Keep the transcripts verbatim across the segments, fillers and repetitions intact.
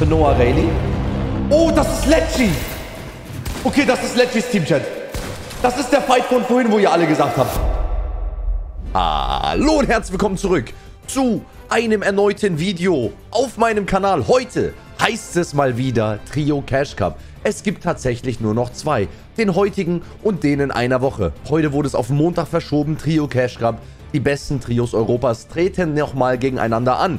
für Noah Rayleigh. Oh, das ist Letgy. Okay, das ist Letgys Teamchat. Das ist der Fight von vorhin, wo ihr alle gesagt habt. Hallo und herzlich willkommen zurück zu einem erneuten Video auf meinem Kanal. Heute heißt es mal wieder Trio Cash Cup. Es gibt tatsächlich nur noch zwei, den heutigen und den in einer Woche. Heute wurde es auf Montag verschoben, Trio Cash Cup. Die besten Trios Europas treten nochmal gegeneinander an.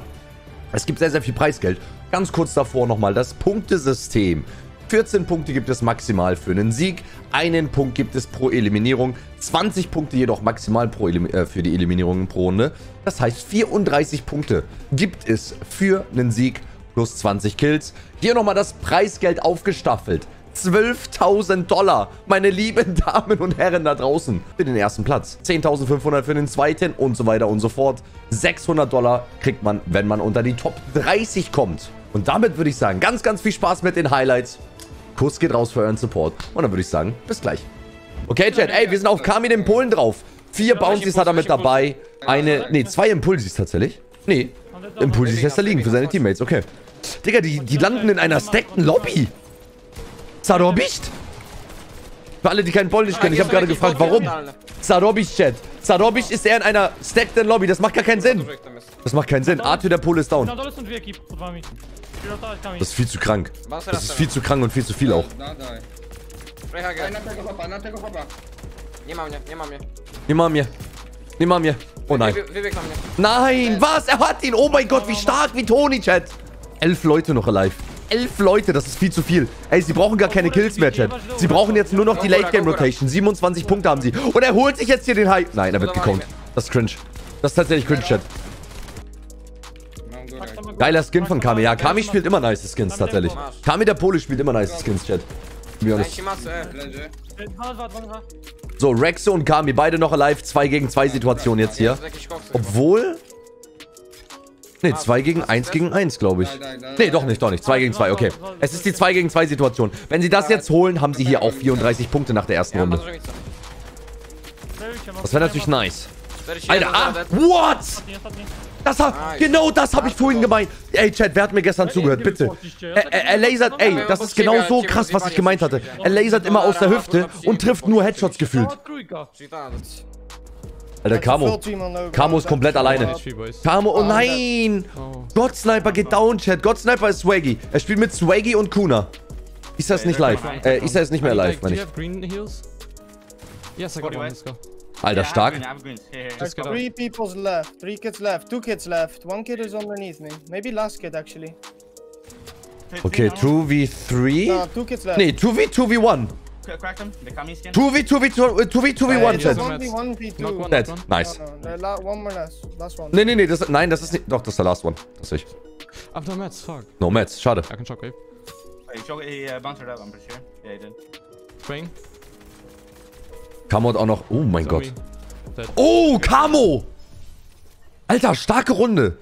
Es gibt sehr, sehr viel Preisgeld. Ganz kurz davor nochmal das Punktesystem. vierzehn Punkte gibt es maximal für einen Sieg, einen Punkt gibt es pro Eliminierung, zwanzig Punkte jedoch maximal pro äh, für die Eliminierungen pro Runde. Das heißt, vierunddreißig Punkte gibt es für einen Sieg plus zwanzig Kills. Hier nochmal das Preisgeld aufgestaffelt. zwölftausend Dollar, meine lieben Damen und Herren da draußen, für den ersten Platz. zehntausendfünfhundert für den zweiten und so weiter und so fort. sechshundert Dollar kriegt man, wenn man unter die Top dreißig kommt. Und damit würde ich sagen, ganz, ganz viel Spaß mit den Highlights. Kuss geht raus für euren Support. Und dann würde ich sagen, bis gleich. Okay, Chat, ey, wir sind auf Kami den Polen drauf. Vier Bounties hat er mit dabei. Eine, nee, zwei Impulsis tatsächlich. Nee, Impulsis lässt er liegen für seine Teammates, okay. Digga, die, die landen in einer stackten Lobby. Zarobist? Für alle, die keinen Polnisch kennen, ich habe gerade gefragt, warum. Zarobist, Chat. Zarobist ist er in einer stackten Lobby. Das macht gar keinen Sinn. Das macht keinen Sinn. Arthur, der Pole ist down. Das ist viel zu krank. Das ist viel zu krank und viel zu viel auch. Nimm an mir. Nimm an mir. Oh nein. Nein, was? Er hat ihn. Oh mein Gott, wie stark, wie Toni, Chat. Elf Leute noch alive. Elf Leute, das ist viel zu viel. Ey, sie brauchen gar keine Kills mehr, Chat. Sie brauchen jetzt nur noch die Late-Game-Rotation. siebenundzwanzig Punkte haben sie. Und er holt sich jetzt hier den High. Nein, er wird gekonnt. Das ist cringe. Das ist tatsächlich cringe, Chat. Geiler Skin von Kami. Ja, Kami spielt immer nice Skins, tatsächlich. Kami, der Pole, spielt immer nice Skins, Chat. So, Rexo und Kami, beide noch alive. zwei gegen zwei Situation jetzt hier. Obwohl... Ne, zwei gegen eins gegen eins, glaube ich. Ne, doch nicht, doch nicht. zwei gegen zwei, okay. Es ist die zwei gegen zwei Situation. Wenn sie das jetzt holen, haben sie hier auch vierunddreißig Punkte nach der ersten Runde. Das wäre natürlich nice. Alter, ah, what? Das hab, genau das habe ich vorhin gemeint. Ey, Chat, wer hat mir gestern zugehört? Bitte. Er, er, er lasert, ey, das ist genau so krass, was ich gemeint hatte. Er lasert immer aus der Hüfte und trifft nur Headshots gefühlt. Alter, Kamo. Kamo ist komplett alleine. Kamo, oh nein. Godsniper geht down, Chat. Godsniper ist Swaggy. Er spielt mit Swaggy und Kuna. Isa ist nicht live. Äh, Isa ist nicht mehr live, meine ich. Alter, stark. Three people's left. Three kids left. Two kids left. One kid is underneath me. Maybe last kid, actually. Okay, two v three. Nee, two v two v one. two v two v one, Chat. Dead. Nice. Nee, nee, nee, das, nein, das ist nicht. Doch, das ist der last one. Das ist ich. No Mats, fuck. No Mats, schade. I can shockwave. He bounced up, I'm pretty sure. Yeah, he did. Spring. Kamo hat auch noch. Oh mein Gott. Oh, Kamo! Alter, starke Runde.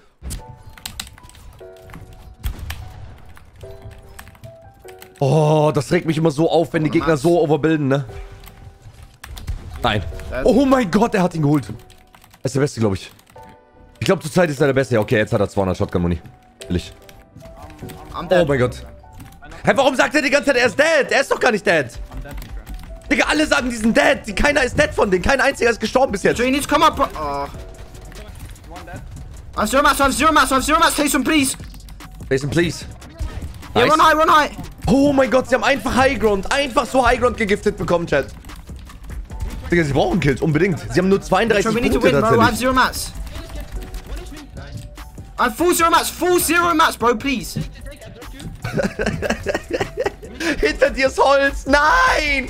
Oh, das regt mich immer so auf, wenn die Gegner so overbilden, ne? Nein. Oh mein Gott, er hat ihn geholt. Er ist der Beste, glaube ich. Ich glaube, zur Zeit ist er der Beste. Ja, okay, jetzt hat er zweihundert Shotgun-Money. Ehrlich. Oh mein Gott. Hä, warum sagt er die ganze Zeit, er ist dead? Er ist doch gar nicht dead. Digga, alle sagen, die sind dead. Keiner ist dead von denen. Kein einziger ist gestorben bis jetzt. Komm ab. Auf Zero Mass, auf Zero Mass, auf Zero Mass. Tayson, please. Tayson, please. Ja, run high, run high. Oh mein Gott, sie haben einfach Highground, einfach so Highground gegiftet bekommen, Chat. Digga, sie brauchen Kills, unbedingt. Sie haben nur zweiunddreißig Punkte tatsächlich. I'm full zero mats, full zero mats, bro, please. Hinter dir ist Holz, nein!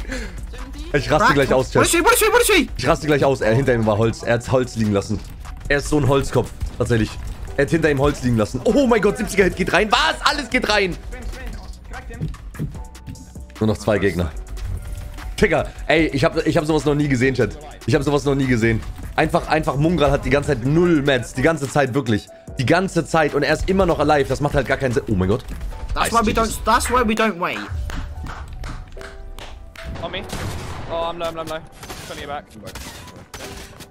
Ich raste gleich aus, Chat. Ich raste gleich aus, er hinter ihm war Holz, er hat Holz liegen lassen. Er ist so ein Holzkopf, tatsächlich. Er hat hinter ihm Holz liegen lassen. Oh mein Gott, siebziger Hit geht rein, was? Alles geht rein. Nur noch zwei Gegner. Digga, ey, ich hab, ich hab sowas noch nie gesehen, Chat. Ich hab sowas noch nie gesehen. Einfach, einfach, Mongraal hat die ganze Zeit null Mats. Die ganze Zeit, wirklich. Die ganze Zeit. Und er ist immer noch alive. Das macht halt gar keinen Sinn. Oh mein Gott. That's why we don't, that's why we don't wait. On me. Oh, I'm low, I'm low, I'm low. Turning it back.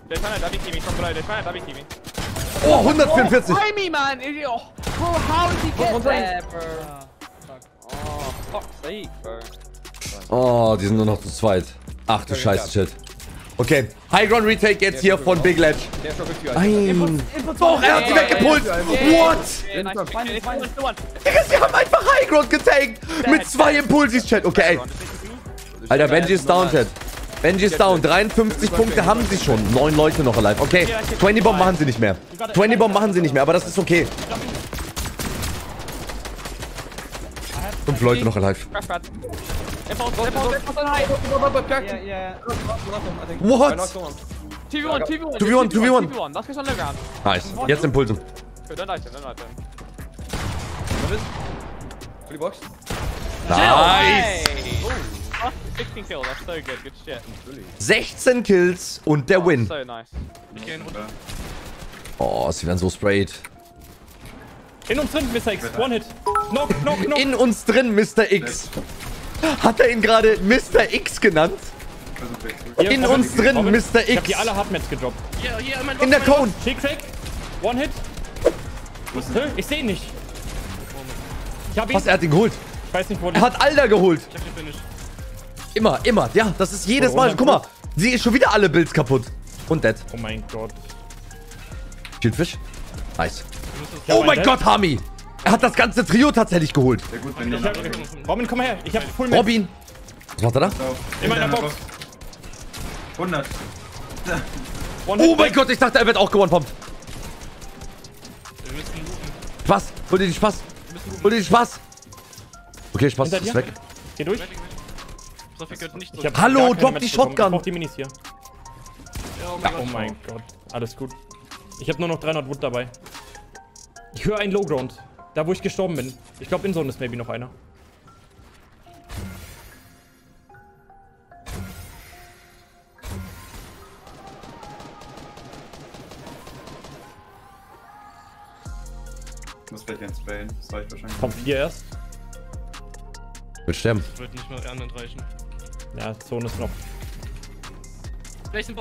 They're trying to W T me from below. They're trying to W T me. Oh, hundertvierundvierzig. Oh, why me, man? Oh, how did he get there, bro? fuck's sake, bro. Oh, die sind nur noch zu zweit. Ach du Scheiße, Shit. Okay, High Ground Retake jetzt hier von Big Letch. Nein. Doch, er hat sie weggepult. What? Sie haben einfach High Ground getankt. Mit zwei Impulsis, Chat. Okay, Alter, Benjy ist down, Chat. Benjy ist down. dreiundfünfzig Punkte haben sie schon. Neun Leute noch alive. Okay, zwanzig Bomb machen sie nicht mehr. zwanzig Bomb machen sie nicht mehr, aber das ist okay. Fünf Leute noch alive. What? two v one, two v one, two v one. Nice. Jetzt Impulsen. Nice. sechzehn Kills und der Win. Oh, sie werden so sprayed. In uns drin, Mister X. One Hit. Knock, knock, knock. In uns drin, Mister X. Hat er ihn gerade Mister X genannt? Hier, in uns drin, Robin. Mister X. Ich hab die alle Hardmats gedroppt. Hier, hier, mein Lock, in der Cone. Shake, shake. One Hit. Ich seh ihn nicht. Ich hab ihn. Was, er hat ihn geholt? Ich weiß nicht, wo er ist. Er hat Alda geholt. Ich hab den Finish. Immer, immer. Ja, das ist jedes Mal. Guck mal, sie ist schon wieder alle Builds kaputt. Und dead. Oh mein Gott. Shieldfish. Nice. Oh mein Gott, Hami. Er hat das ganze Trio tatsächlich geholt. Sehr gut, ich hab, Robin, komm her. Ich hab Full Map. Robin. Was macht er da? In meiner Box. hundert. Oh mein Gott, ich dachte, er wird auch gewonpompt. Spaß. Hol dir den Spaß. Hol dir den Spaß. Okay, Spaß ist weg. Geh durch. Hallo, drop die Shotgun. Ich brauch die Minis hier. Oh mein Gott. Alles gut. Ich hab nur noch dreihundert Wood dabei. Ich höre einen Lowground. Da, wo ich gestorben bin. Ich glaube, in Zone ist maybe noch einer. Ich muss vielleicht jetzt bailen. Das reicht wahrscheinlich. Kommt hier erst. Wird sterben. Das wird nicht mal anderen reichen. Ja, Zone ist noch.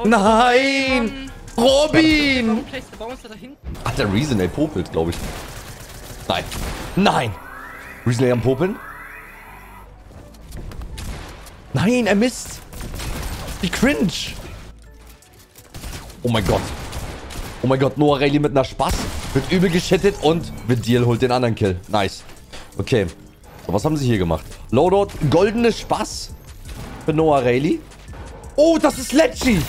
Nein! Robin! Warum placed der Bouncer da hinten? Ach, der Rezon Ay popelt, glaube ich. Nein. Nein! Rezon Ay am Popeln? Nein, er misst! Wie cringe! Oh mein Gott. Oh mein Gott, Noah Rayleigh mit einer Spaß. Wird übel geschittet und Vadeal holt den anderen Kill. Nice. Okay. So, was haben sie hier gemacht? Loadout, goldene Spaß für Noah Rayleigh. Oh, das ist Letgy!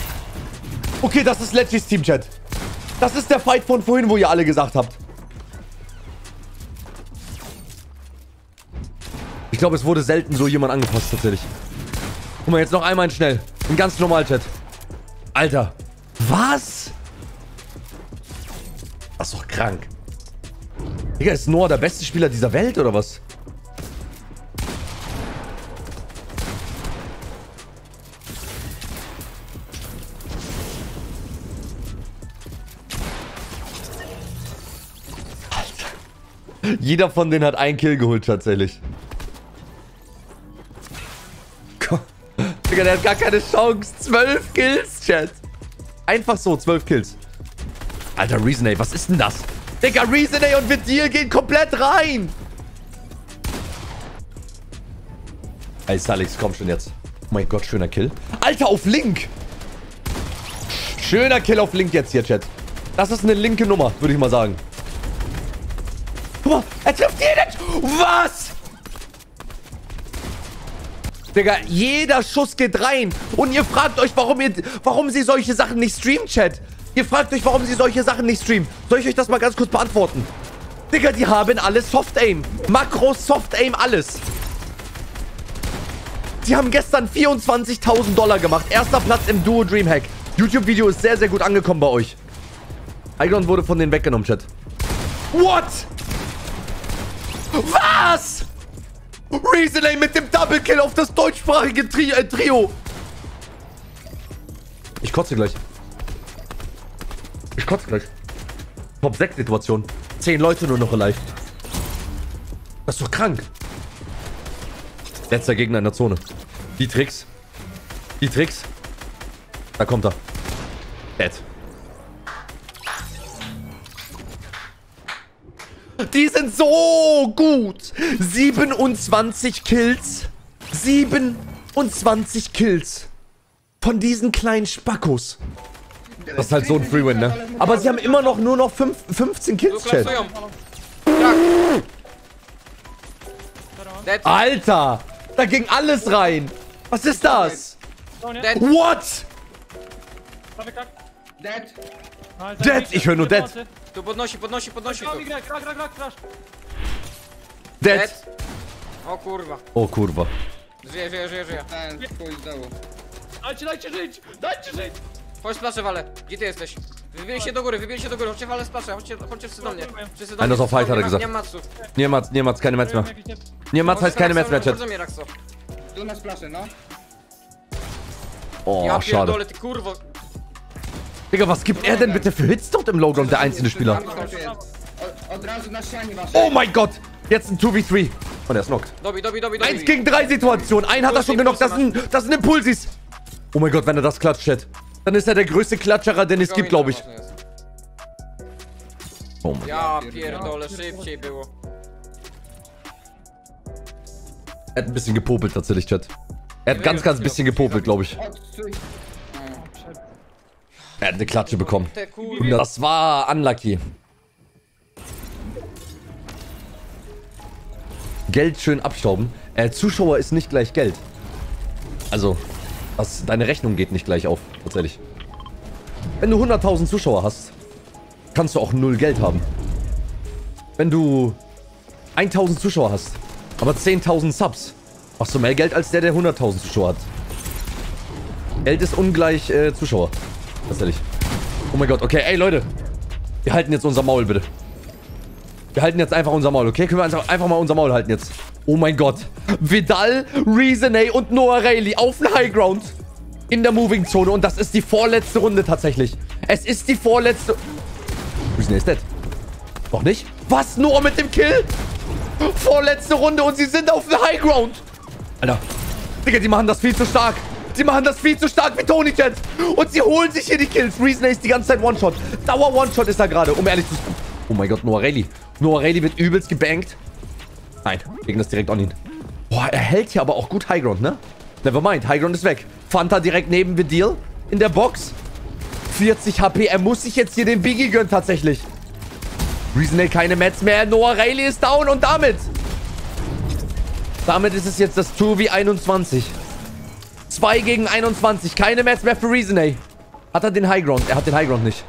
Okay, das ist Letschys Team-Chat. Das ist der Fight von vorhin, wo ihr alle gesagt habt. Ich glaube, es wurde selten so jemand angepasst, tatsächlich. Guck mal, jetzt noch einmal schnell. Ein ganz normal Chat. Alter. Was? Das ist doch krank. Digga, ist Noah der beste Spieler dieser Welt, oder was? Jeder von denen hat einen Kill geholt, tatsächlich. Digga, der hat gar keine Chance. zwölf Kills, Chat. Einfach so, zwölf Kills. Alter, Rezon Ay, was ist denn das? Digga, Rezon Ay und Vadeal gehen komplett rein. Ey, Salix, komm schon jetzt. Oh mein Gott, schöner Kill. Alter, auf Link. Schöner Kill auf Link jetzt hier, Chat. Das ist eine linke Nummer, würde ich mal sagen. Er trifft jeden. Was? Digga, jeder Schuss geht rein. Und ihr fragt euch, warum ihr, warum sie solche Sachen nicht streamen, Chat. Ihr fragt euch, warum sie solche Sachen nicht streamen. Soll ich euch das mal ganz kurz beantworten? Digga, die haben alles Soft-Aim. Makro, Soft-Aim, alles. Die haben gestern vierundzwanzigtausend Dollar gemacht. Erster Platz im Duo Dreamhack. YouTube-Video ist sehr, sehr gut angekommen bei euch. Igon wurde von denen weggenommen, Chat. What? Was? Rezon Ay mit dem Double Kill auf das deutschsprachige Tri äh, Trio. Ich kotze gleich. Ich kotze gleich. Top sechs Situation. zehn Leute nur noch alive. Das ist doch krank. Letzter Gegner in der Zone. Die Tricks. Die Tricks. Da kommt er. Dead. Die sind so gut. siebenundzwanzig Kills. siebenundzwanzig Kills. Von diesen kleinen Spackos. Das ist halt so ein Freewin, ne? Aber sie haben immer noch nur noch fünf, fünfzehn Kills, Chat. Alter! Da ging alles rein! Was ist das? What? Dead! Ich höre nur Dead! Dead! O kurwa! O kurwa! Żyje, żyje, żyje, żyje! Dajcie, dajcie żyć! Dajcie żyć! Chodź splaszę, Wale! Gdzie ty jesteś? Wybili się do góry, wybili się do góry, chodźcie Wale splaszę, chodźcie, chodźcie wszyscy do mnie. Wszyscy do mnie. Einer auf Fight hat er gesagt. Nie ma Matsów. Nie ma, nie ma, keine Mats mehr. Nie Mats heißt keine Mats mehr, Chat. Du masz splaszę, no. Oh, ja, schade. Dole, kurwa. Digga, was gibt er denn bitte für Hits dort im Lowground, der einzelne Spieler? Oh mein Gott! Jetzt ein zwei gegen drei. Und er ist knockt. eins gegen drei Situation. Einen hat er schon genockt. Das sind, das sind Impulsis. Oh mein Gott, wenn er das klatscht, Chat. Dann ist er der größte Klatscherer, den es gibt, glaube ich. Oh mein Gott. Er hat ein bisschen gepopelt, tatsächlich, Chat. Er hat ganz, ganz bisschen gepopelt, glaube ich. Er hat eine Klatsche bekommen. Das war unlucky. Geld schön abstauben. Äh, Zuschauer ist nicht gleich Geld. Also, das, deine Rechnung geht nicht gleich auf, tatsächlich. Wenn du hunderttausend Zuschauer hast, kannst du auch null Geld haben. Wenn du tausend Zuschauer hast, aber zehntausend Subs, machst du mehr Geld als der, der hunderttausend Zuschauer hat. Geld ist ungleich äh, Zuschauer. Tatsächlich. Oh mein Gott, okay, ey Leute. Wir halten jetzt unser Maul, bitte. Wir halten jetzt einfach unser Maul, okay? Können wir einfach, einfach mal unser Maul halten jetzt. Oh mein Gott. Vadeal, Rezon Ay und Noah Rayleigh auf dem Highground. In der Moving Zone. Und das ist die vorletzte Runde tatsächlich. Es ist die vorletzte... Rezon Ay ist dead. Noch nicht? Was? Noah mit dem Kill? Vorletzte Runde und sie sind auf dem Highground. Alter. Digga, die machen das viel zu stark. Sie machen das viel zu stark wie Tony, Chat. Und sie holen sich hier die Kills. Rezon Ay ist die ganze Zeit One-Shot. Dauer-One-Shot ist er gerade, um ehrlich zu sein. Oh mein Gott, Noah Rayleigh. Noah Rayleigh wird übelst gebankt. Nein, legen das direkt an ihn. Boah, er hält hier aber auch gut Highground, ne? Nevermind, Highground ist weg. Fanta direkt neben Vadeal in der Box. vierzig H P, er muss sich jetzt hier den Biggie gönnen tatsächlich. Rezon Ay keine Mats mehr. Noah Rayleigh ist down und damit... Damit ist es jetzt das zwei gegen einundzwanzig. zwei gegen einundzwanzig. Keine Mats mehr für Rezon Ay. Hat er den Highground? Er hat den Highground nicht.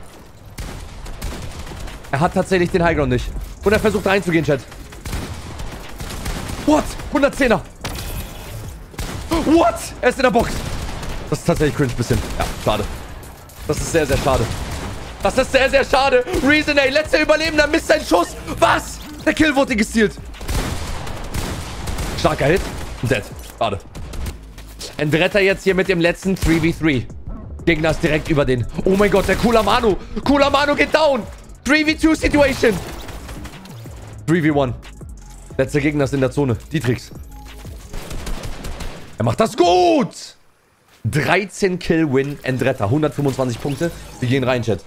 Er hat tatsächlich den Highground nicht. Und er versucht reinzugehen, Chat. What? hundertzehner. What? Er ist in der Box. Das ist tatsächlich cringe ein bisschen. Ja, schade. Das ist sehr, sehr schade. Das ist sehr, sehr schade. Rezon Ay, letzter Überlebender, misst seinen Schuss. Was? Der Kill wurde gestealt. Starker Hit. Dead. Schade. Andretta jetzt hier mit dem letzten drei gegen drei. Gegner ist direkt über den. Oh mein Gott, der Kuna Manu. Kuna Manu geht down. drei gegen zwei Situation. drei gegen eins. Letzter Gegner ist in der Zone. Dietrix. Er macht das gut. dreizehn Kill Win Andretta. hundertfünfundzwanzig Punkte. Wir gehen rein, Chat.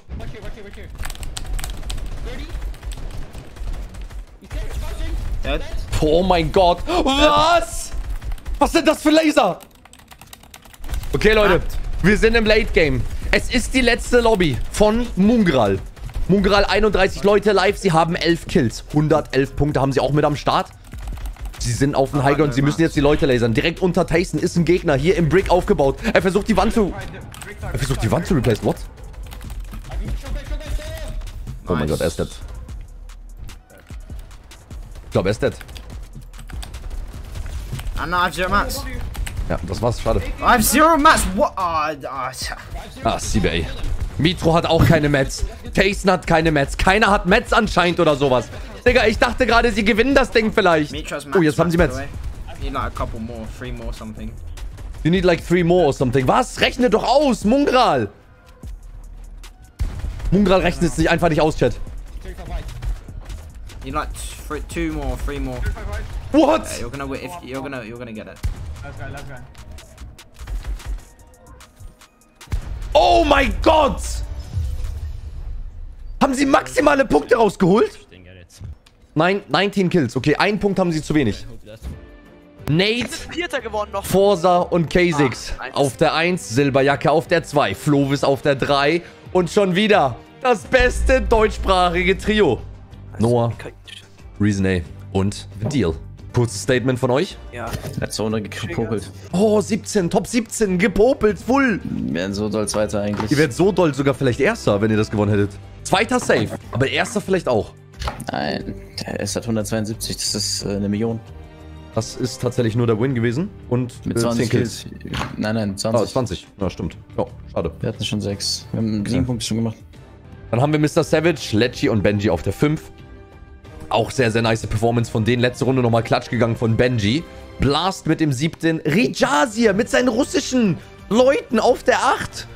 Oh mein Gott. Was? Was sind das für Laser? Okay, Leute. Wir sind im Late Game. Es ist die letzte Lobby von Mongraal. Mongraal einunddreißig Leute live. Sie haben elf Kills. hundertelf Punkte haben sie auch mit am Start. Sie sind auf dem Highground. Sie müssen jetzt die Leute lasern. Direkt unter Tayson ist ein Gegner. Hier im Brick aufgebaut. Er versucht die Wand zu... Er versucht die Wand zu replacen. What? Oh mein Gott, er ist dead. Ich glaube, er ist dead. Ja, das war's. Schade. I have zero Mats. What? Ah, C B A. Mitr0 hat auch keine Mats. Tayson hat keine Mats. Keiner hat Mats anscheinend oder sowas. Digga, ich dachte gerade, sie gewinnen das Ding vielleicht. Oh, jetzt haben sie Mats. You need like a couple more, three more something. You need like three more or something. Was? Rechne doch aus, Mongraal. Mongraal rechnet sich einfach nicht aus, Chat. You like two more, three more. What? You're gonna, if you're gonna, you're gonna get it. Let's go, let's go. Oh mein Gott! Haben sie maximale Punkte rausgeholt? Nein, neunzehn Kills. Okay, einen Punkt haben sie zu wenig. Nate, Forza und K sechs auf der eins, Silberjacke auf der zwei, Flovis auf der drei und schon wieder das beste deutschsprachige Trio. Noah, Rezon Ay und The Deal. Kurzes Statement von euch. Ja. Letzte Runde gepopelt. Oh, siebzehn, Top siebzehn, gepopelt, full. Wir wären so doll Zweiter eigentlich. Ihr wärt so doll sogar vielleicht Erster, wenn ihr das gewonnen hättet. Zweiter safe, aber Erster vielleicht auch. Nein, der ist hat hundertzweiundsiebzig, das ist äh, eine Million. Das ist tatsächlich nur der Win gewesen und mit zwanzig Kills. Kills. Nein, nein, zwanzig. Ah, zwanzig, na stimmt. Ja, schade. Wir hatten schon sechs. Wir haben sieben ja. Punkte schon gemacht. Dann haben wir Mister Savage, Letgy und Benjy auf der fünf. Auch sehr, sehr nice Performance von denen. Letzte Runde nochmal Klatsch gegangen von Benjy. Blast mit dem siebten. Rijazir mit seinen russischen Leuten auf der acht.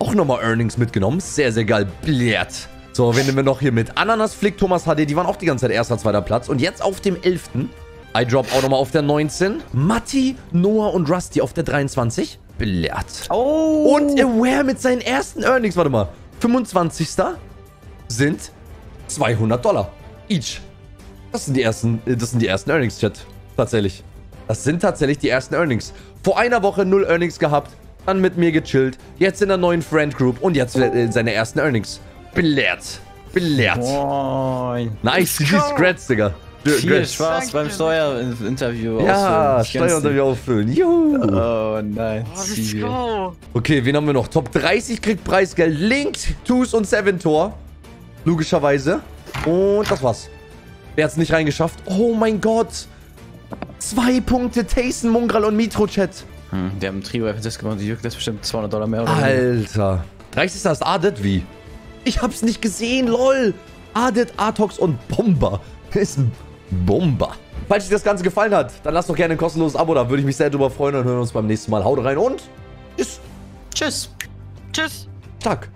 Auch nochmal Earnings mitgenommen. Sehr, sehr geil. Blät. So, wen nehmen wir noch hier mit? Ananas, Flick, Thomas, H D. Die waren auch die ganze Zeit erster, zweiter Platz. Und jetzt auf dem elften Eyedrop auch nochmal auf der neunzehn. Matti, Noah und Rusty auf der dreiundzwanzig. Blät. Oh. Und Aware mit seinen ersten Earnings. Warte mal. fünfundzwanzigster sind zweihundert Dollar. Each. Das sind die ersten, das sind die ersten Earnings, Chat. Tatsächlich. Das sind tatsächlich die ersten Earnings. Vor einer Woche null Earnings gehabt, dann mit mir gechillt, jetzt in der neuen Friend Group und jetzt seine ersten Earnings. Belehrt. Belehrt. Moin. Nice, G G's, Grats, Digga. Viel Spaß beim Steuerinterview ausfüllen. Ja, Steuerinterview auffüllen. Juhu. Oh nein. Oh, let's go. Okay, wen haben wir noch? Top dreißig kriegt Preisgeld. Links, Twos und Seven-Tor. Logischerweise. Und das war's. Wer hat's nicht reingeschafft? Oh mein Gott. Zwei Punkte. Tayson, Mongraal und Mitr0, Chat. Hm, der haben Trio-F S S gemacht. Die juckt das bestimmt zweihundert Dollar mehr. Oder Alter. dreißig ist Adet wie? Ich hab's nicht gesehen, lol. Adet, Atox und Bomba. Das ist ein Bomba. Falls euch das Ganze gefallen hat, dann lasst doch gerne ein kostenloses Abo da. Würde ich mich sehr drüber freuen und hören uns beim nächsten Mal. Haut rein und tschüss. Tschüss. Tschüss. Tag.